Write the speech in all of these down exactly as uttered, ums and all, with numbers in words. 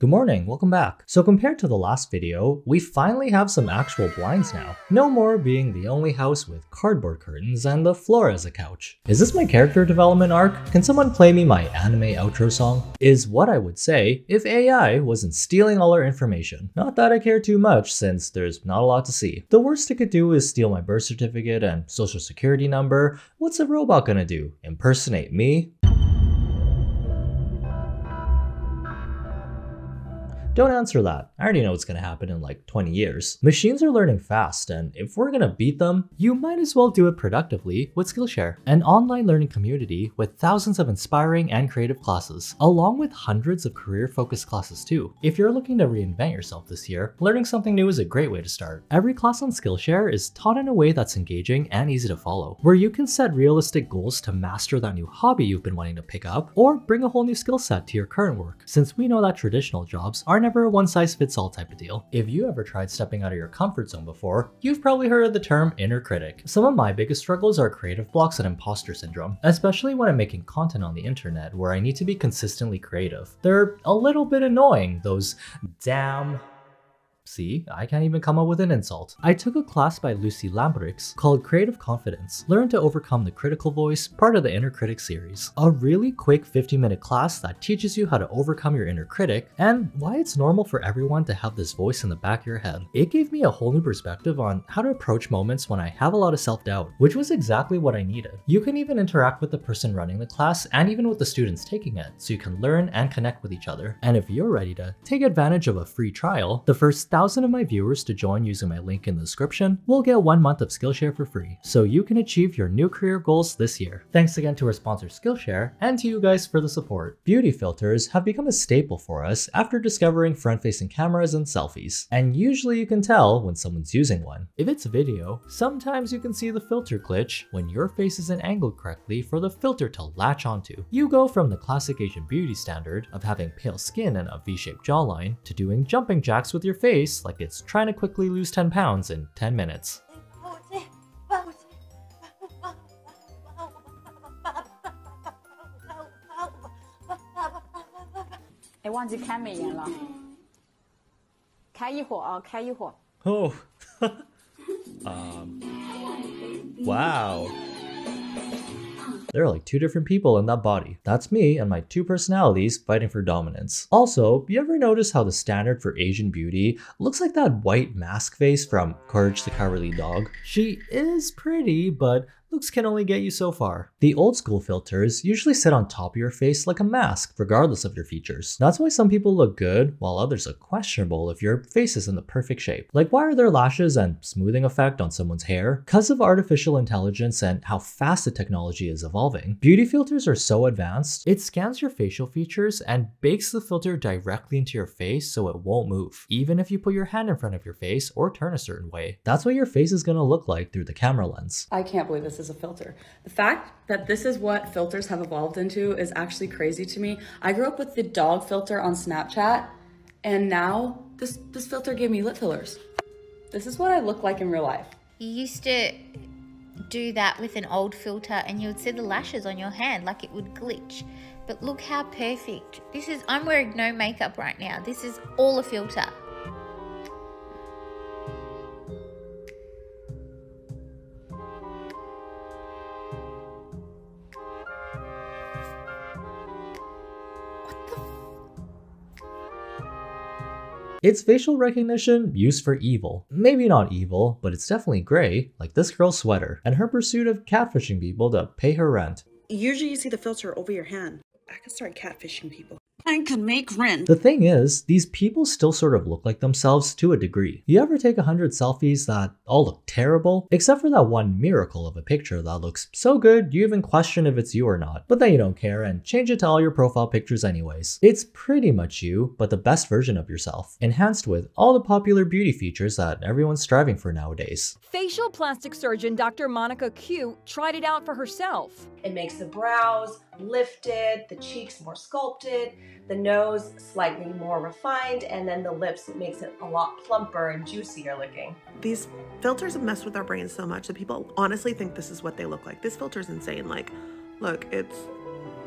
Good morning, welcome back. So compared to the last video, we finally have some actual blinds now. No more being the only house with cardboard curtains and the floor as a couch. Is this my character development arc? Can someone play me my anime outro song? Is what I would say if A I wasn't stealing all our information. Not that I care too much since there's not a lot to see. The worst it could do is steal my birth certificate and social security number. What's a robot gonna do? Impersonate me? Don't answer that. I already know what's gonna happen in like twenty years. Machines are learning fast, and if we're gonna beat them, you might as well do it productively with Skillshare, an online learning community with thousands of inspiring and creative classes, along with hundreds of career-focused classes too. If you're looking to reinvent yourself this year, learning something new is a great way to start. Every class on Skillshare is taught in a way that's engaging and easy to follow, where you can set realistic goals to master that new hobby you've been wanting to pick up, or bring a whole new skill set to your current work, since we know that traditional jobs are never a one-size-fits-all type of deal. If you ever tried stepping out of your comfort zone before, you've probably heard of the term inner critic. Some of my biggest struggles are creative blocks and imposter syndrome, especially when I'm making content on the internet where I need to be consistently creative. They're a little bit annoying, those damn... See, I can't even come up with an insult. I took a class by Lucy Lambrix called Creative Confidence, Learn to Overcome the Critical Voice, part of the Inner Critic series. A really quick fifty minute class that teaches you how to overcome your inner critic and why it's normal for everyone to have this voice in the back of your head. It gave me a whole new perspective on how to approach moments when I have a lot of self-doubt, which was exactly what I needed. You can even interact with the person running the class and even with the students taking it, so you can learn and connect with each other. And if you're ready to take advantage of a free trial, the first thousand of my viewers to join using my link in the description will get one month of Skillshare for free, so you can achieve your new career goals this year. Thanks again to our sponsor Skillshare and to you guys for the support. Beauty filters have become a staple for us after discovering front-facing cameras and selfies, and usually you can tell when someone's using one. If it's video, sometimes you can see the filter glitch when your face isn't angled correctly for the filter to latch onto. You go from the classic Asian beauty standard of having pale skin and a V-shaped jawline to doing jumping jacks with your face like it's trying to quickly lose ten pounds in ten minutes. Oh. um, wow. There are like two different people in that body. That's me and my two personalities fighting for dominance. Also, you ever notice how the standard for Asian beauty looks like that white mask face from Courage the Cowardly Dog? She is pretty, but looks can only get you so far. The old school filters usually sit on top of your face like a mask, regardless of your features. That's why some people look good, while others look questionable if your face is in the perfect shape. Like, why are there lashes and smoothing effect on someone's hair? Because of artificial intelligence and how fast the technology is evolving, beauty filters are so advanced, it scans your facial features and bakes the filter directly into your face so it won't move, even if you put your hand in front of your face or turn a certain way. That's what your face is gonna look like through the camera lens. I can't believe this as a filter. The fact that this is what filters have evolved into is actually crazy to me. I grew up with the dog filter on Snapchat, and now this, this filter gave me lip fillers. This is what I look like in real life. You used to do that with an old filter and you would see the lashes on your hand, like it would glitch. But look how perfect. This is, I'm wearing no makeup right now. This is all a filter. It's facial recognition used for evil. Maybe not evil, but it's definitely gray, like this girl's sweater, and her pursuit of catfishing people to pay her rent. Usually you see the filter over your hand. I can start catfishing people. I can make rent. The thing is, these people still sort of look like themselves to a degree. You ever take a hundred selfies that all look terrible? Except for that one miracle of a picture that looks so good you even question if it's you or not, but then you don't care and change it to all your profile pictures anyways. It's pretty much you, but the best version of yourself, enhanced with all the popular beauty features that everyone's striving for nowadays. Facial plastic surgeon Doctor Monica Q tried it out for herself. It makes the brows lifted, the cheeks more sculpted, the nose slightly more refined, and then the lips, it makes it a lot plumper and juicier looking. These filters have messed with our brains so much that people honestly think this is what they look like. This filter's insane. Like, look, it's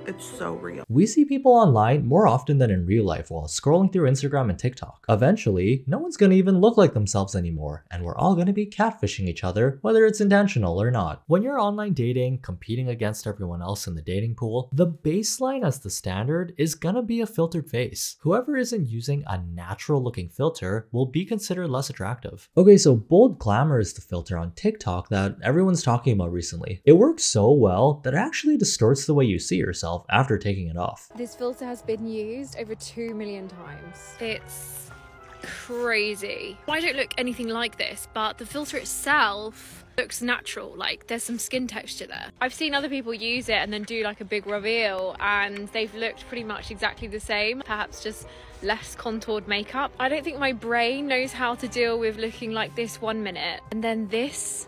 It's so real. We see people online more often than in real life while scrolling through Instagram and TikTok. Eventually, no one's gonna even look like themselves anymore, and we're all gonna be catfishing each other, whether it's intentional or not. When you're online dating, competing against everyone else in the dating pool, the baseline as the standard is gonna be a filtered face. Whoever isn't using a natural looking filter will be considered less attractive. Okay, so Bold Glamour is the filter on TikTok that everyone's talking about recently. It works so well that it actually distorts the way you see yourself after taking it off. This filter has been used over two million times. It's crazy. I don't look anything like this, but the filter itself looks natural. Like, there's some skin texture there. I've seen other people use it and then do like a big reveal and they've looked pretty much exactly the same, perhaps just less contoured makeup. I don't think my brain knows how to deal with looking like this one minute and then this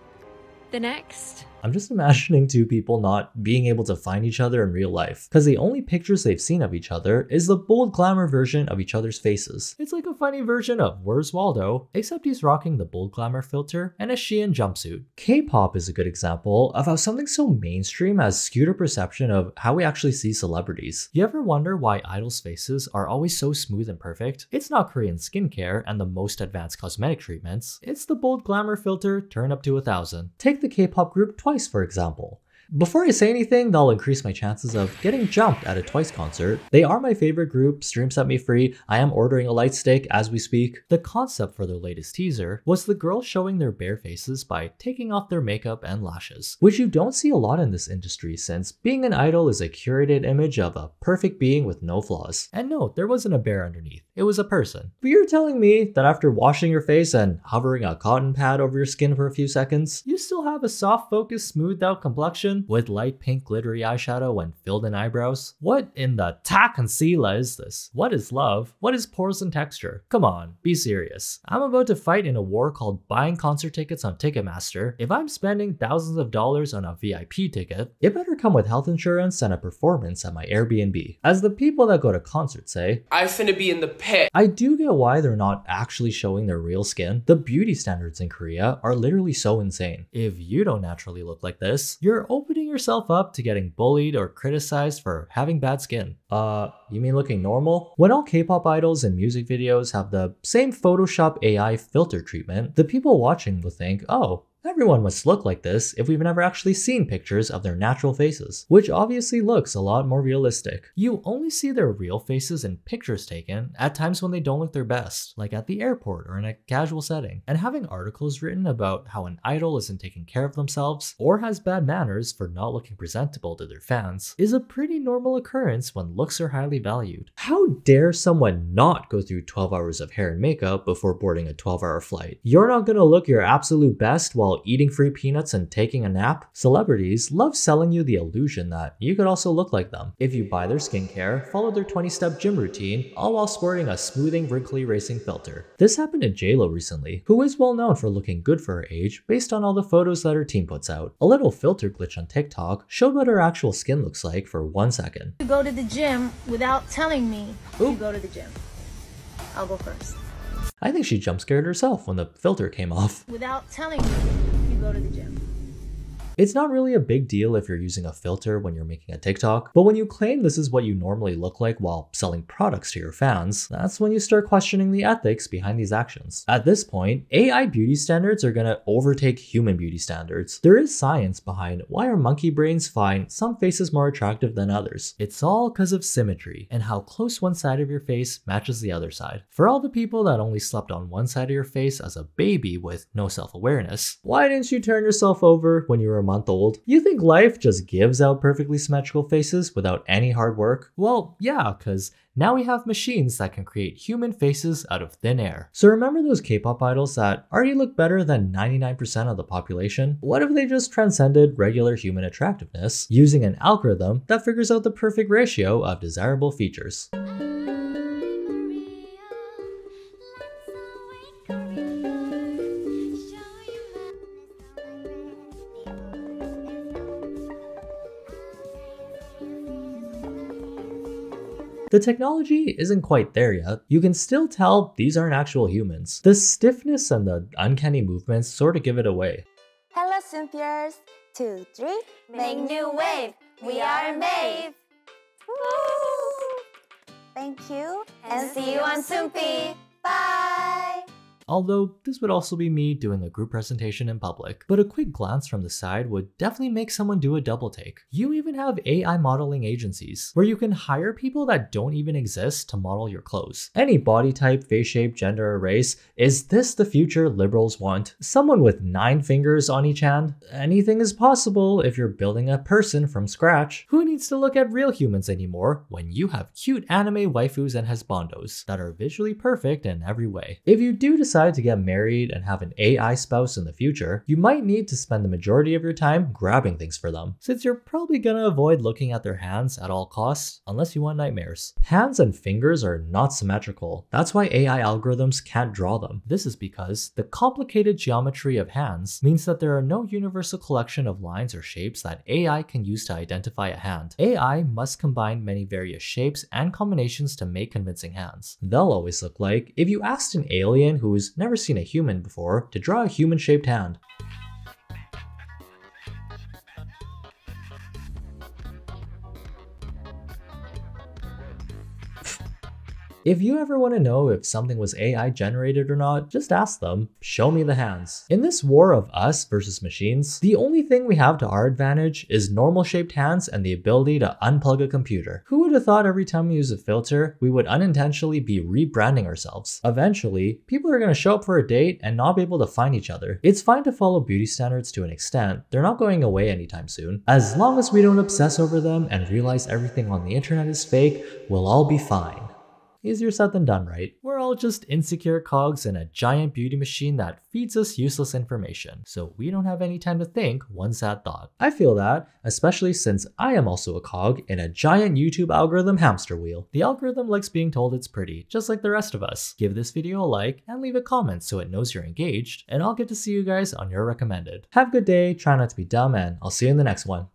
the next. I'm just imagining two people not being able to find each other in real life, because the only pictures they've seen of each other is the Bold Glamour version of each other's faces. It's like a funny version of Where's Waldo, except he's rocking the Bold Glamour filter and a Shein jumpsuit. K-pop is a good example of how something so mainstream has skewed our perception of how we actually see celebrities. You ever wonder why idols' faces are always so smooth and perfect? It's not Korean skincare and the most advanced cosmetic treatments. It's the Bold Glamour filter turned up to a thousand. Take the K-pop group Twice, for example. Before I say anything, that'll increase my chances of getting jumped at a Twice concert. They are my favorite group, stream set me free, I am ordering a light steak as we speak. The concept for their latest teaser was the girls showing their bare faces by taking off their makeup and lashes, which you don't see a lot in this industry since being an idol is a curated image of a perfect being with no flaws. And no, there wasn't a bear underneath, it was a person. But you're telling me that after washing your face and hovering a cotton pad over your skin for a few seconds, you still have a soft, focused, smoothed out complexion? With light pink glittery eyeshadow and filled in eyebrows? What in the ta concealer is this? What is love? What is pores and texture? Come on, be serious. I'm about to fight in a war called buying concert tickets on Ticketmaster. If I'm spending thousands of dollars on a V I P ticket, it better come with health insurance and a performance at my Airbnb. As the people that go to concerts say, I'm finna be in the pit. I do get why they're not actually showing their real skin. The beauty standards in Korea are literally so insane. If you don't naturally look like this, you're open opening yourself up to getting bullied or criticized for having bad skin. Uh, you mean looking normal? When all K-pop idols and music videos have the same Photoshop A I filter treatment, the people watching will think, oh, everyone must look like this if we've never actually seen pictures of their natural faces, which obviously looks a lot more realistic. You only see their real faces in pictures taken at times when they don't look their best, like at the airport or in a casual setting. And having articles written about how an idol isn't taking care of themselves or has bad manners for not looking presentable to their fans is a pretty normal occurrence when looks are highly valued. How dare someone not go through twelve hours of hair and makeup before boarding a twelve hour flight? You're not gonna look your absolute best while eating free peanuts and taking a nap? Celebrities love selling you the illusion that you could also look like them if you buy their skincare, follow their twenty step gym routine, all while sporting a smoothing, wrinkly erasing filter. This happened to JLo recently, who is well known for looking good for her age based on all the photos that her team puts out. A little filter glitch on TikTok showed what her actual skin looks like for one second. You go to the gym without telling me. Oop. You go to the gym. I'll go first. I think she jump-scared herself when the filter came off. Without telling me, you go to the gym. It's not really a big deal if you're using a filter when you're making a TikTok, but when you claim this is what you normally look like while selling products to your fans, that's when you start questioning the ethics behind these actions. At this point, A I beauty standards are gonna overtake human beauty standards. There is science behind why our monkey brains find some faces more attractive than others. It's all because of symmetry and how close one side of your face matches the other side. For all the people that only slept on one side of your face as a baby with no self-awareness, why didn't you turn yourself over when you were month old? You think life just gives out perfectly symmetrical faces without any hard work? Well, yeah, because now we have machines that can create human faces out of thin air. So remember those K-pop idols that already look better than ninety-nine percent of the population? What if they just transcended regular human attractiveness using an algorithm that figures out the perfect ratio of desirable features? The technology isn't quite there yet. You can still tell these aren't actual humans. The stiffness and the uncanny movements sort of give it away. Hello, Soompiers. Two, three. Make new wave. We are Maeve. Thank you, and see you on Soompy. Bye! Although, this would also be me doing a group presentation in public, but a quick glance from the side would definitely make someone do a double take. You even have A I modeling agencies, where you can hire people that don't even exist to model your clothes. Any body type, face shape, gender, or race, is this the future liberals want? Someone with nine fingers on each hand? Anything is possible if you're building a person from scratch. Who needs to look at real humans anymore when you have cute anime waifus and husbandos that are visually perfect in every way? If you do decide to get married and have an A I spouse in the future, you might need to spend the majority of your time grabbing things for them, since you're probably gonna avoid looking at their hands at all costs, unless you want nightmares. Hands and fingers are not symmetrical. That's why A I algorithms can't draw them. This is because the complicated geometry of hands means that there are no universal collection of lines or shapes that A I can use to identify a hand. A I must combine many various shapes and combinations to make convincing hands. They'll always look like if you asked an alien who is never seen a human before to draw a human-shaped hand. If you ever want to know if something was A I generated or not, just ask them, show me the hands. In this war of us versus machines, the only thing we have to our advantage is normal shaped hands and the ability to unplug a computer. Who would have thought every time we use a filter, we would unintentionally be rebranding ourselves? Eventually, people are going to show up for a date and not be able to find each other. It's fine to follow beauty standards to an extent, they're not going away anytime soon. As long as we don't obsess over them and realize everything on the internet is fake, we'll all be fine. Easier said than done, right? We're all just insecure cogs in a giant beauty machine that feeds us useless information, so we don't have any time to think one sad thought. I feel that, especially since I am also a cog in a giant YouTube algorithm hamster wheel. The algorithm likes being told it's pretty, just like the rest of us. Give this video a like and leave a comment so it knows you're engaged, and I'll get to see you guys on your recommended. Have a good day, try not to be dumb, and I'll see you in the next one.